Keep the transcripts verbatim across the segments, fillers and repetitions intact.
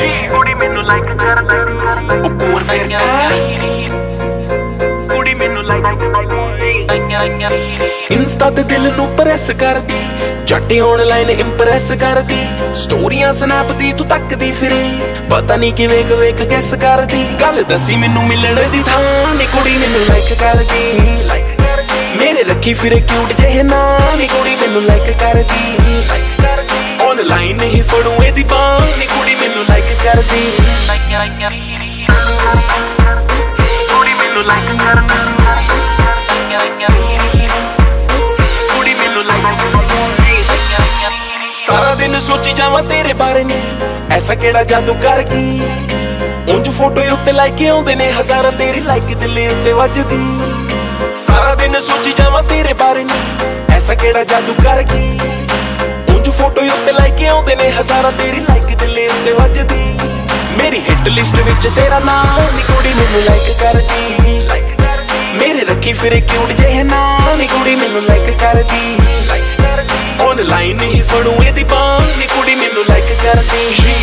कुड़ी मेनू लाइक कर कुड़ी मेनू लाइक इंस्टा ते दिल नू प्रेस कर दी जट्टे ऑनलाइन इंप्रेस कर दी स्टोरियां स्नैप दी तू तक दी फिरी पता नहीं कि वेख वेख गैस कर दी गल दसी मेनू मिलने दी थां नी कुड़ी मेनू लाइक कर दी लाइक मेरे रखी फिर क्यूट जेहे नाम नी कुड़ी मेनू लाइक कर दी ऑनलाइन ही फड़ू एदी बां नी कुड़ी मेनू लाइक कर दी कुड़ी मेनू लाइक कर कुड़ी मेनू लाइक सारा दिन सोची जावां तेरे बारे नी ऐसा केड़ा जादू कर गई उंज फोटो उत्ते लाइक आउंदे ने हजारां तेरी लाइक दिले उत्ते वजदी सारा दिन सोची जावा तेरे बारे में ऐसा केड़ा जादू कर गई उंज फोटो उत्ते लाइक आउंदे ने हजारां तेरी लाइक दिले उत्ते वजदी मेरी हिट लिस्ट विच तेरा नाम नी कुड़ी मेनू लाइक कर दी मेरे रखी फिरे क्यूट जेहे नाम नी कुड़ी मेनू लाइक कर दी ऑनलाइन ही फड़ू एदी बां नी कुड़ी मेनू लाइक कर दी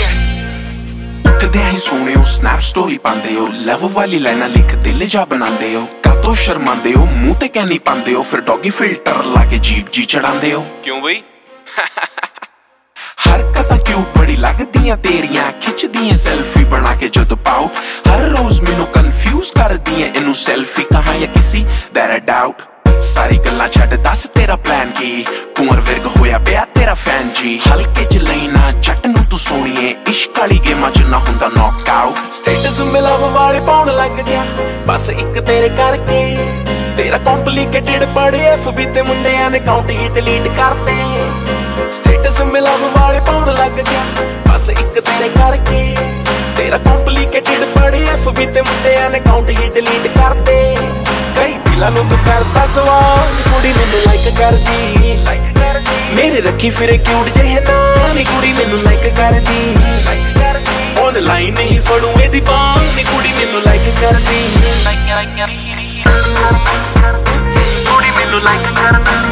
कदे ही सोने हो स्नैप स्टोरी पांदे हो लव वाली लाइना लिख दिल जा बनांदे हो कातो शर्मांदे हो मुंह ते कहनी पांदे हो फिर डॉगी फिल्टर लाके जीप जी चढ़ांदे हो क्यों बई हरकतां क्यों बड़ी लगदियां तेरियां खिचदियां सेल्फी बना के जद पाओ हर रोज मेनू कंफ्यूज करदियां इनू सेल्फी कहां या किसी देयर अ डाउट सारी गल्लां छड्ड दस तेरा प्लान की कुंवर वर्ग होया पिया तेरा फैन जी हल्के च लेना जट नू तू सोणीए इश्क वाली गेमां च ना हुंदा नॉकआउट स्टेटस मिलाव वाले पाउण लग गया बस इक तेरे करके तेरा कॉम्प्लिकेटेड पड़े एफबी ते मुंडियां ने अकाउंट ही डिलीट करते स्टेटस मिलाव वाले पाउण लग गया बस इक तेरे करके तेरा कॉम्प्लिकेटेड पड़े एफबी ते मुंडियां ने अकाउंट ही डिलीट करते दिलानों तो करता सवाल कुड़ी मेनू लाइक कर दी मेरे रखी फिरे क्यूट जेहे नाम नी कुड़ी मेनू लाइक कर दी ऑनलाइन ही फड़ू एदी बां नी कुड़ी मेनू लाइक कर दी कुड़ी मेनू लाइक कर दी।